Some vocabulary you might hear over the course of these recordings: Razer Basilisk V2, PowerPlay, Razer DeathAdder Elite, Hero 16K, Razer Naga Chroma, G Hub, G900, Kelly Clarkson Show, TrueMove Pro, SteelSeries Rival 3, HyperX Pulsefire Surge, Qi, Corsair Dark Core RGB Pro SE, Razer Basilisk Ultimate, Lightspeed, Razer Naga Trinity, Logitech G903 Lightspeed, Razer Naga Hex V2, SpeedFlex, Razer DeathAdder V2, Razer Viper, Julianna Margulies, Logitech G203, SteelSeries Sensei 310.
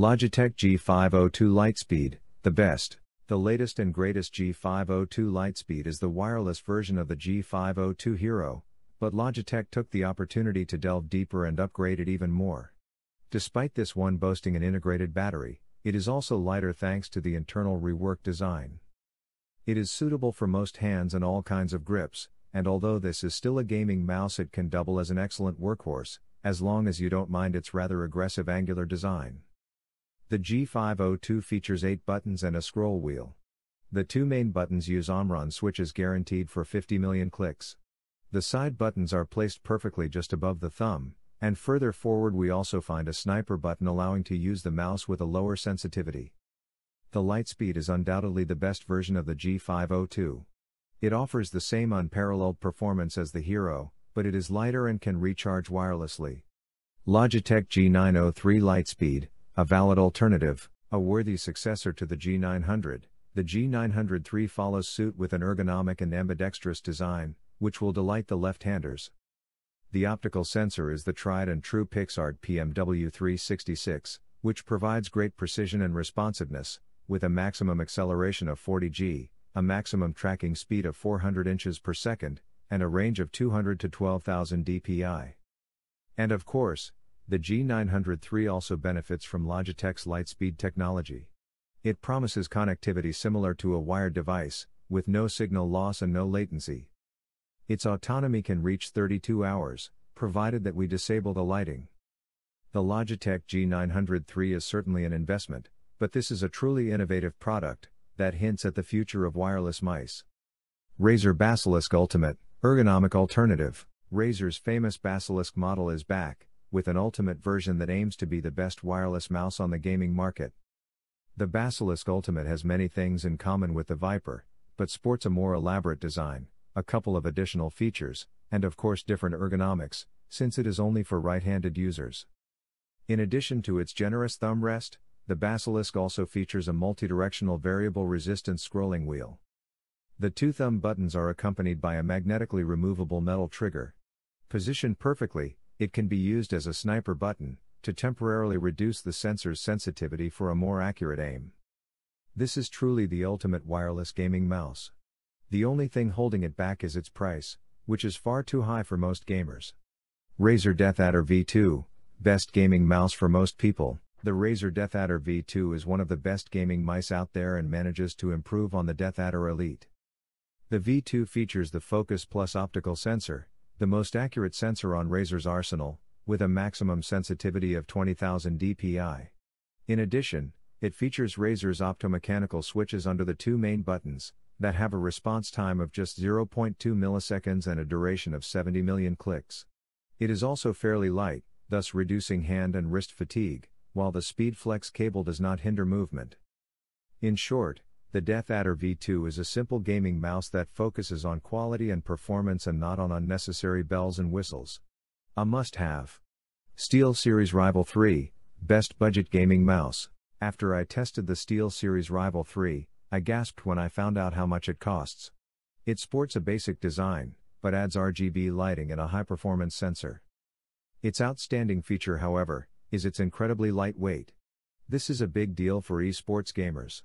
Logitech G502 Lightspeed, the best. The latest and greatest G502 Lightspeed is the wireless version of the G502 Hero, but Logitech took the opportunity to delve deeper and upgrade it even more. Despite this one boasting an integrated battery, it is also lighter thanks to the internal reworked design. It is suitable for most hands and all kinds of grips, and although this is still a gaming mouse, it can double as an excellent workhorse, as long as you don't mind its rather aggressive angular design. The G502 features 8 buttons and a scroll wheel. The two main buttons use Omron switches guaranteed for 50 million clicks. The side buttons are placed perfectly just above the thumb, and further forward we also find a sniper button allowing to use the mouse with a lower sensitivity. The Lightspeed is undoubtedly the best version of the G502. It offers the same unparalleled performance as the Hero, but it is lighter and can recharge wirelessly. Logitech G903 Lightspeed, a valid alternative, a worthy successor to the G900, the G903 follows suit with an ergonomic and ambidextrous design, which will delight the left-handers. The optical sensor is the tried and true Pixart PMW366, which provides great precision and responsiveness, with a maximum acceleration of 40 g, a maximum tracking speed of 400 inches per second, and a range of 200 to 12,000 dpi. And of course, the G903 also benefits from Logitech's Lightspeed technology. It promises connectivity similar to a wired device, with no signal loss and no latency. Its autonomy can reach 32 hours, provided that we disable the lighting. The Logitech G903 is certainly an investment, but this is a truly innovative product that hints at the future of wireless mice. Razer Basilisk Ultimate, ergonomic alternative. Razer's famous Basilisk model is back, with an ultimate version that aims to be the best wireless mouse on the gaming market. The Basilisk Ultimate has many things in common with the Viper, but sports a more elaborate design, a couple of additional features, and of course different ergonomics, since it is only for right-handed users. In addition to its generous thumb rest, the Basilisk also features a multidirectional variable resistance scrolling wheel. The two thumb buttons are accompanied by a magnetically removable metal trigger. Positioned perfectly, it can be used as a sniper button, to temporarily reduce the sensor's sensitivity for a more accurate aim. This is truly the ultimate wireless gaming mouse. The only thing holding it back is its price, which is far too high for most gamers. Razer DeathAdder V2, best gaming mouse for most people. The Razer DeathAdder V2 is one of the best gaming mice out there and manages to improve on the DeathAdder Elite. The V2 features the Focus Plus optical sensor, the most accurate sensor on Razer's arsenal, with a maximum sensitivity of 20,000 dpi. In addition, it features Razer's optomechanical switches under the two main buttons, that have a response time of just 0.2 milliseconds and a duration of 70 million clicks. It is also fairly light, thus reducing hand and wrist fatigue, while the SpeedFlex cable does not hinder movement. In short, the DeathAdder V2 is a simple gaming mouse that focuses on quality and performance and not on unnecessary bells and whistles. A must-have. SteelSeries Rival 3, best budget gaming mouse. After I tested the SteelSeries Rival 3, I gasped when I found out how much it costs. It sports a basic design, but adds RGB lighting and a high-performance sensor. Its outstanding feature, however, is its incredibly lightweight. This is a big deal for esports gamers.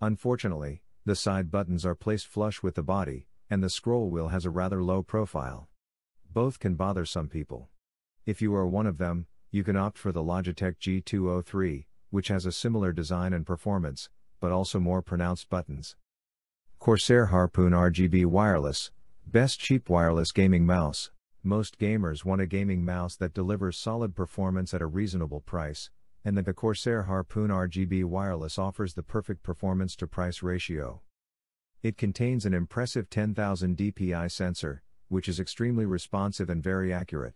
Unfortunately, the side buttons are placed flush with the body, and the scroll wheel has a rather low profile. Both can bother some people. If you are one of them, you can opt for the Logitech G203, which has a similar design and performance, but also more pronounced buttons. Corsair Harpoon RGB Wireless, best cheap wireless gaming mouse. Most gamers want a gaming mouse that delivers solid performance at a reasonable price, and the Corsair Harpoon RGB Wireless offers the perfect performance-to-price ratio. It contains an impressive 10,000 dpi sensor, which is extremely responsive and very accurate.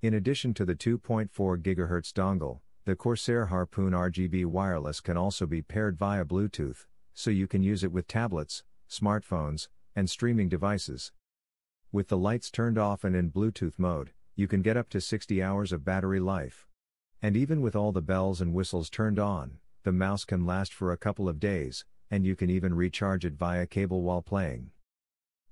In addition to the 2.4 GHz dongle, the Corsair Harpoon RGB Wireless can also be paired via Bluetooth, so you can use it with tablets, smartphones, and streaming devices. With the lights turned off and in Bluetooth mode, you can get up to 60 hours of battery life. And even with all the bells and whistles turned on, the mouse can last for a couple of days, and you can even recharge it via cable while playing.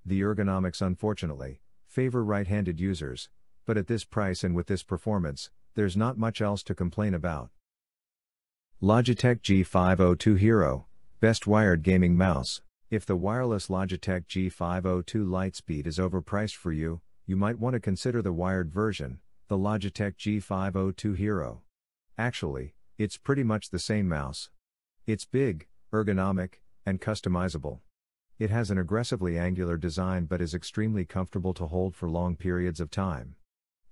The ergonomics, unfortunately, favor right-handed users, but at this price and with this performance, there's not much else to complain about. Logitech G502 Hero, best wired gaming mouse. If the wireless Logitech G502 Lightspeed is overpriced for you, you might want to consider the wired version, the Logitech G502 Hero. Actually, it's pretty much the same mouse. It's big, ergonomic, and customizable. It has an aggressively angular design but is extremely comfortable to hold for long periods of time.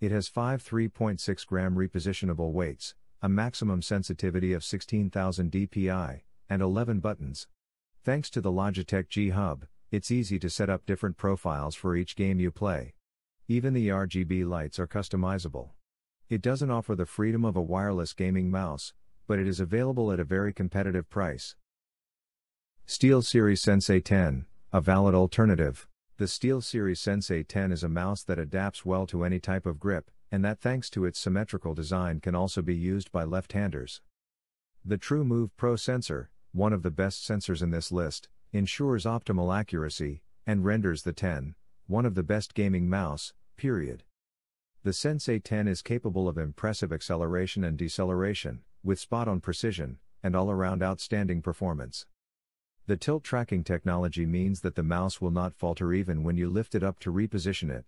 It has 5 3.6-gram repositionable weights, a maximum sensitivity of 16,000 dpi, and 11 buttons. Thanks to the Logitech G Hub, it's easy to set up different profiles for each game you play. Even the RGB lights are customizable. It doesn't offer the freedom of a wireless gaming mouse, but it is available at a very competitive price. SteelSeries Sensei 10, a valid alternative. The SteelSeries Sensei 10 is a mouse that adapts well to any type of grip, and that thanks to its symmetrical design can also be used by left-handers. The TrueMove Pro sensor, one of the best sensors in this list, ensures optimal accuracy, and renders the 10, one of the best gaming mouse, period. The Sensei 10 is capable of impressive acceleration and deceleration, with spot-on precision, and all-around outstanding performance. The tilt tracking technology means that the mouse will not falter even when you lift it up to reposition it.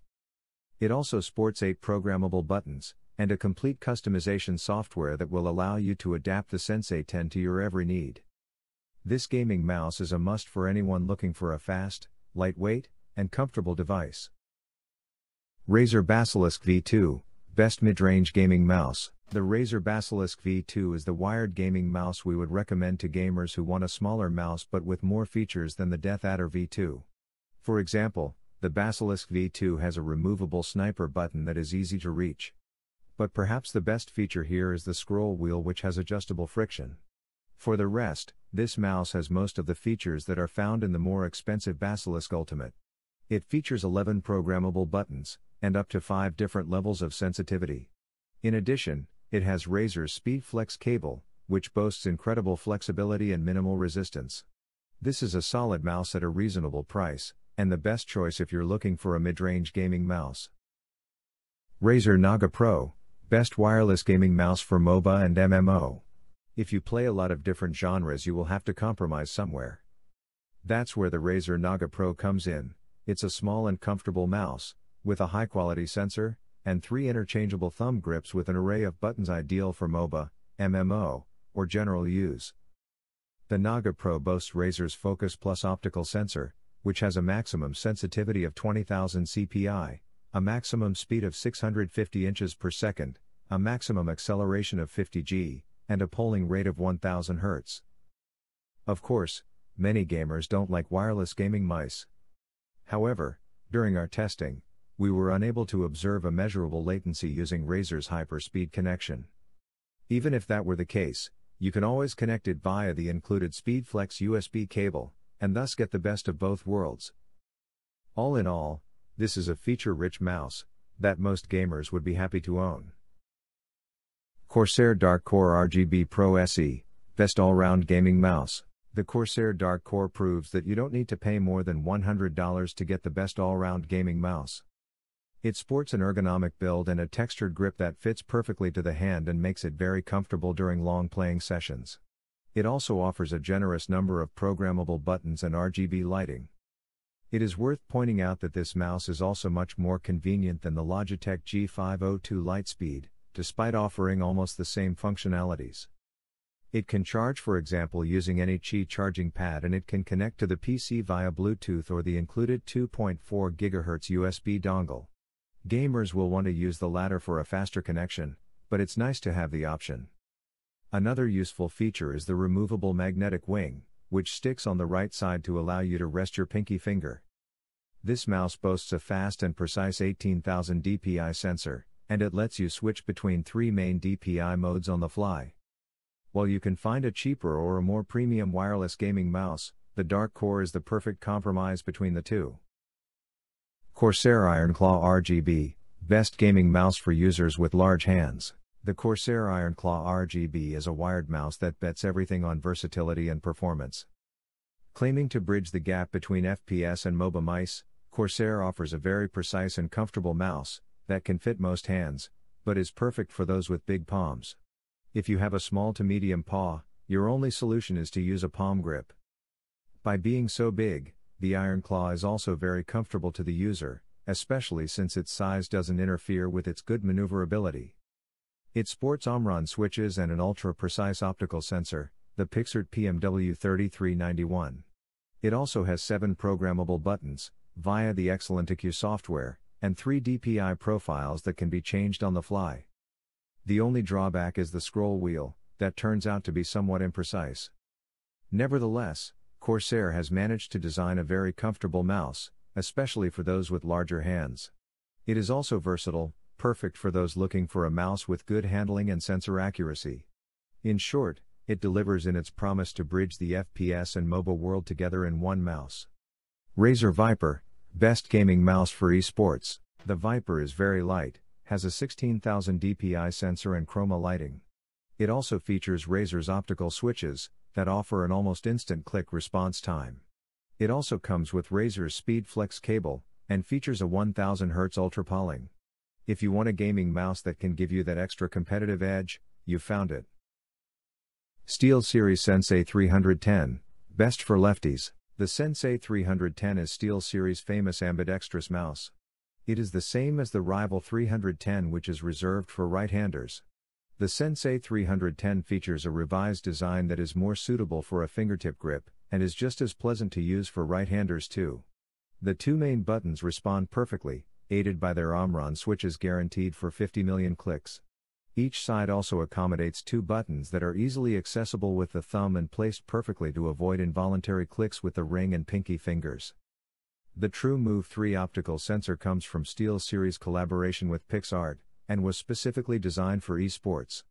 It also sports 8 programmable buttons, and a complete customization software that will allow you to adapt the Sensei 10 to your every need. This gaming mouse is a must for anyone looking for a fast, lightweight, and comfortable device. Razer Basilisk V2, best mid-range gaming mouse. The Razer Basilisk V2 is the wired gaming mouse we would recommend to gamers who want a smaller mouse but with more features than the DeathAdder V2. For example, the Basilisk V2 has a removable sniper button that is easy to reach. But perhaps the best feature here is the scroll wheel, which has adjustable friction. For the rest, this mouse has most of the features that are found in the more expensive Basilisk Ultimate. It features 11 programmable buttons, and up to 5 different levels of sensitivity. In addition, it has Razer's SpeedFlex cable, which boasts incredible flexibility and minimal resistance. This is a solid mouse at a reasonable price, and the best choice if you're looking for a mid-range gaming mouse. Razer Naga Pro, best wireless gaming mouse for MOBA and MMO. If you play a lot of different genres, you will have to compromise somewhere. That's where the Razer Naga Pro comes in. It's a small and comfortable mouse, with a high-quality sensor, and 3 interchangeable thumb grips with an array of buttons, ideal for MOBA, MMO, or general use. The Naga Pro boasts Razer's Focus Plus optical sensor, which has a maximum sensitivity of 20,000 CPI, a maximum speed of 650 inches per second, a maximum acceleration of 50 G, and a polling rate of 1000 Hz. Of course, many gamers don't like wireless gaming mice. However, during our testing, we were unable to observe a measurable latency using Razer's hyper-speed connection. Even if that were the case, you can always connect it via the included SpeedFlex USB cable, and thus get the best of both worlds. All in all, this is a feature-rich mouse that most gamers would be happy to own. Corsair Dark Core RGB Pro SE, best all-round gaming mouse. The Corsair Dark Core proves that you don't need to pay more than $100 to get the best all-round gaming mouse. It sports an ergonomic build and a textured grip that fits perfectly to the hand and makes it very comfortable during long playing sessions. It also offers a generous number of programmable buttons and RGB lighting. It is worth pointing out that this mouse is also much more convenient than the Logitech G502 Lightspeed, despite offering almost the same functionalities. It can charge, for example, using any Qi charging pad, and it can connect to the PC via Bluetooth or the included 2.4 GHz USB dongle. Gamers will want to use the latter for a faster connection, but it's nice to have the option. Another useful feature is the removable magnetic wing, which sticks on the right side to allow you to rest your pinky finger. This mouse boasts a fast and precise 18,000 dpi sensor, and it lets you switch between 3 main DPI modes on the fly. While you can find a cheaper or a more premium wireless gaming mouse, the Dark Core is the perfect compromise between the two. Corsair IronClaw RGB, best gaming mouse for users with large hands. The Corsair IronClaw RGB is a wired mouse that bets everything on versatility and performance. Claiming to bridge the gap between FPS and MOBA mice, Corsair offers a very precise and comfortable mouse that can fit most hands, but is perfect for those with big palms. If you have a small to medium paw, your only solution is to use a palm grip. By being so big, the IronClaw is also very comfortable to the user, especially since its size doesn't interfere with its good maneuverability. It sports Omron switches and an ultra-precise optical sensor, the Pixart PMW3389. It also has 7 programmable buttons, via the excellent EQ software, and 3 DPI profiles that can be changed on the fly. The only drawback is the scroll wheel, that turns out to be somewhat imprecise. Nevertheless, Corsair has managed to design a very comfortable mouse, especially for those with larger hands. It is also versatile, perfect for those looking for a mouse with good handling and sensor accuracy. In short, it delivers in its promise to bridge the FPS and MOBA world together in one mouse. Razer Viper, best gaming mouse for esports. The Viper is very light, has a 16,000 DPI sensor and chroma lighting. It also features Razer's optical switches, that offer an almost instant click response time. It also comes with Razer's SpeedFlex cable, and features a 1000 Hz ultra polling. If you want a gaming mouse that can give you that extra competitive edge, you found it. SteelSeries Sensei 310, best for lefties. The Sensei 310 is SteelSeries' famous ambidextrous mouse. It is the same as the Rival 310, which is reserved for right-handers. The Sensei 310 features a revised design that is more suitable for a fingertip grip, and is just as pleasant to use for right-handers too. The 2 main buttons respond perfectly, aided by their Omron switches guaranteed for 50 million clicks. Each side also accommodates 2 buttons that are easily accessible with the thumb and placed perfectly to avoid involuntary clicks with the ring and pinky fingers. The TrueMove 3 optical sensor comes from SteelSeries' collaboration with Pixart, and was specifically designed for esports.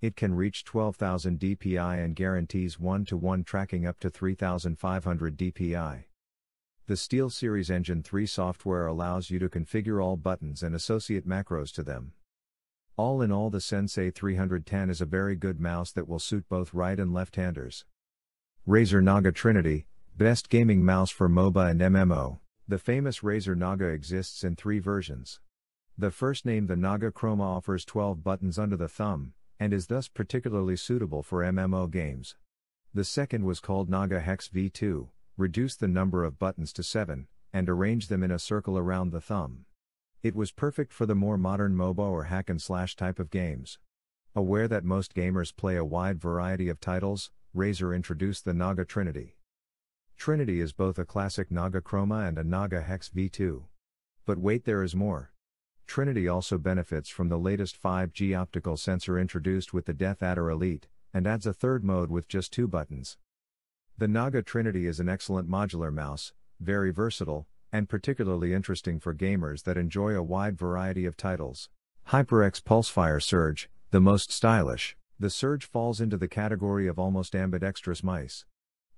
It can reach 12,000 DPI and guarantees one-to-one tracking up to 3,500 DPI. The SteelSeries Engine 3 software allows you to configure all buttons and associate macros to them. All in all, the Sensei 310 is a very good mouse that will suit both right and left-handers. Razer Naga Trinity, best gaming mouse for MOBA and MMO. The famous Razer Naga exists in 3 versions. The first, named the Naga Chroma, offers 12 buttons under the thumb, and is thus particularly suitable for MMO games. The second was called Naga Hex V2, reduced the number of buttons to 7, and arranged them in a circle around the thumb. It was perfect for the more modern MOBA or hack-and-slash type of games. Aware that most gamers play a wide variety of titles, Razer introduced the Naga Trinity. Trinity is both a classic Naga Chroma and a Naga Hex V2. But wait, there is more. Trinity also benefits from the latest 5G optical sensor introduced with the DeathAdder Elite, and adds a 3rd mode with just 2 buttons. The Naga Trinity is an excellent modular mouse, very versatile, and particularly interesting for gamers that enjoy a wide variety of titles. HyperX Pulsefire Surge, the most stylish. The Surge falls into the category of almost ambidextrous mice.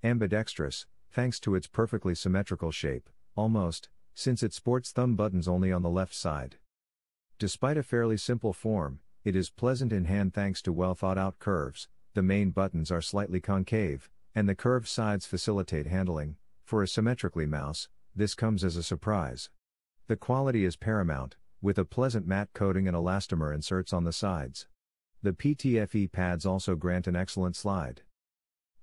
Ambidextrous, thanks to its perfectly symmetrical shape, almost, since it sports thumb buttons only on the left side. Despite a fairly simple form, it is pleasant in hand thanks to well-thought-out curves. The main buttons are slightly concave, and the curved sides facilitate handling. For a symmetrically mouse, this comes as a surprise. The quality is paramount, with a pleasant matte coating and elastomer inserts on the sides. The PTFE pads also grant an excellent slide.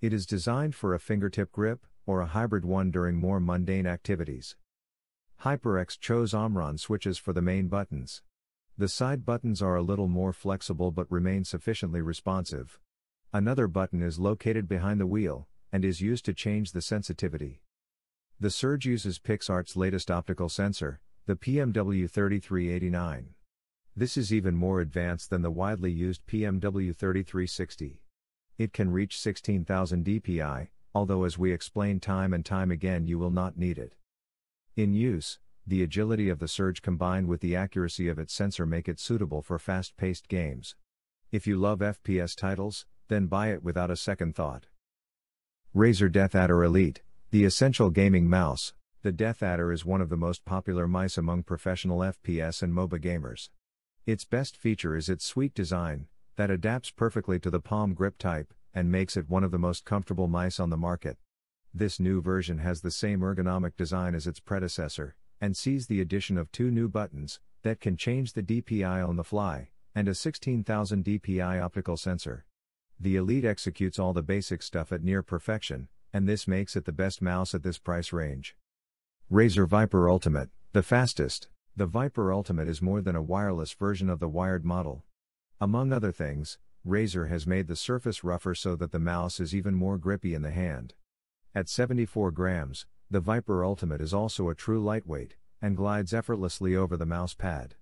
It is designed for a fingertip grip, or a hybrid one during more mundane activities. HyperX chose Omron switches for the main buttons. The side buttons are a little more flexible but remain sufficiently responsive. Another button is located behind the wheel, and is used to change the sensitivity. The Surge uses Pixart's latest optical sensor, the PMW3389. This is even more advanced than the widely used PMW3360. It can reach 16,000 DPI, although as we explain time and time again, you will not need it. In use, the agility of the Surge combined with the accuracy of its sensor make it suitable for fast-paced games. If you love FPS titles, then buy it without a second thought. Razer DeathAdder Elite, the essential gaming mouse. The DeathAdder is one of the most popular mice among professional FPS and MOBA gamers. Its best feature is its sweet design, that adapts perfectly to the palm grip type, and makes it one of the most comfortable mice on the market. This new version has the same ergonomic design as its predecessor, and sees the addition of 2 new buttons, that can change the DPI on the fly, and a 16,000 DPI optical sensor. The Elite executes all the basic stuff at near perfection, and this makes it the best mouse at this price range. Razer Viper Ultimate, the fastest. The Viper Ultimate is more than a wireless version of the wired model. Among other things, Razer has made the surface rougher so that the mouse is even more grippy in the hand. At 74 grams, the Viper Ultimate is also a true lightweight, and glides effortlessly over the mouse pad.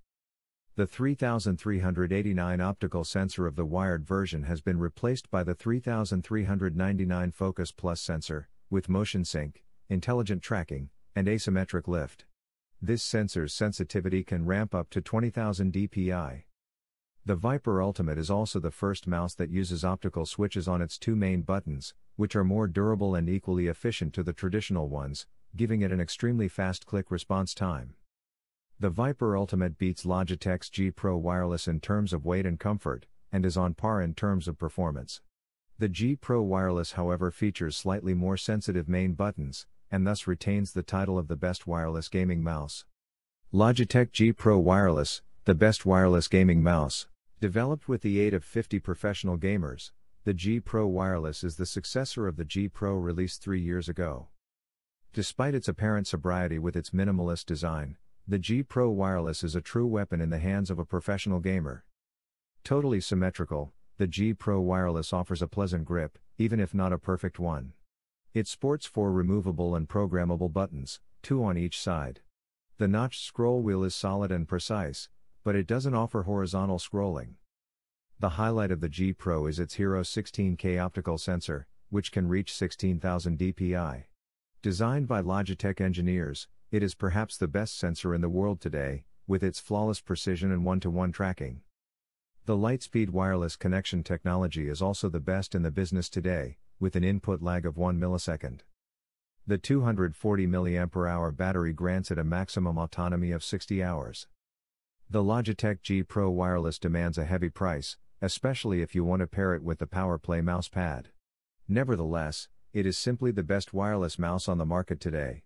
The 3389 optical sensor of the wired version has been replaced by the 3399 Focus Plus sensor, with motion sync, intelligent tracking, and asymmetric lift. This sensor's sensitivity can ramp up to 20,000 dpi. The Viper Ultimate is also the first mouse that uses optical switches on its two main buttons, which are more durable and equally efficient to the traditional ones, giving it an extremely fast click response time. The Viper Ultimate beats Logitech's G Pro Wireless in terms of weight and comfort, and is on par in terms of performance. The G Pro Wireless, however, features slightly more sensitive main buttons, and thus retains the title of the best wireless gaming mouse. Logitech G Pro Wireless, the best wireless gaming mouse. Developed with the aid of 50 professional gamers, the G Pro Wireless is the successor of the G Pro released 3 years ago. Despite its apparent sobriety with its minimalist design, the G Pro Wireless is a true weapon in the hands of a professional gamer. Totally symmetrical, the G Pro Wireless offers a pleasant grip, even if not a perfect one. It sports 4 removable and programmable buttons, 2 on each side. The notched scroll wheel is solid and precise, but it doesn't offer horizontal scrolling. The highlight of the G Pro is its Hero 16K optical sensor, which can reach 16,000 dpi. Designed by Logitech engineers, it is perhaps the best sensor in the world today, with its flawless precision and one-to-one tracking. The Lightspeed wireless connection technology is also the best in the business today, with an input lag of 1 millisecond. The 240 mAh battery grants it a maximum autonomy of 60 hours. The Logitech G Pro Wireless demands a heavy price, especially if you want to pair it with the PowerPlay mousepad. Nevertheless, it is simply the best wireless mouse on the market today.